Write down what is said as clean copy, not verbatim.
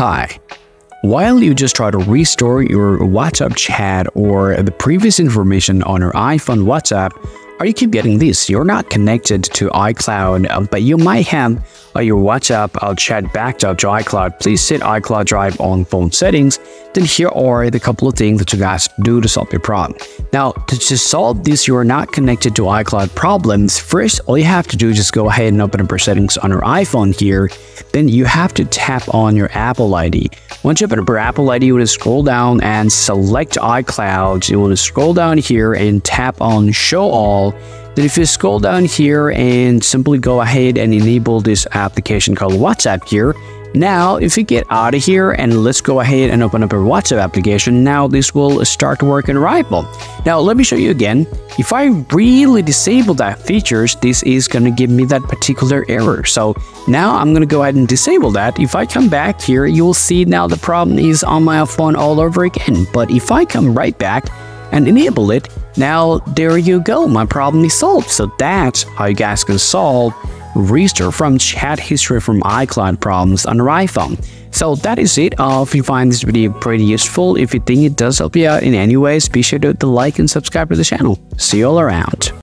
Hi. While you just try to restore your WhatsApp chat or the previous information on your iPhone WhatsApp, or you keep getting this, you're not connected to iCloud, but you might have your WhatsApp chat backed up to iCloud. Please set iCloud Drive on phone settings. Then here are the couple of things that you guys do to solve your problem. Now, to solve this, you are not connected to iCloud problems. First, all you have to do is just go ahead and open up your settings on your iPhone here. Then you have to tap on your Apple ID. Once you open up your Apple ID, you will scroll down and select iCloud. You will scroll down here and tap on Show All. Then if you scroll down here and simply go ahead and enable this application called WhatsApp here. Now, if you get out of here and let's go ahead and open up your WhatsApp application, now this will start to work in iPhone. Now, let me show you again. If I really disable that features, this is going to give me that particular error. So now I'm going to go ahead and disable that. If I come back here, you will see now the problem is on my phone all over again. But if I come right back and enable it, now there you go, my problem is solved. So that's how you guys can solve restore from chat history from iCloud problems on your iPhone. So that is it. If you find this video pretty useful, if you think it does help you out in any ways, be sure to like and subscribe to the channel. See you all around.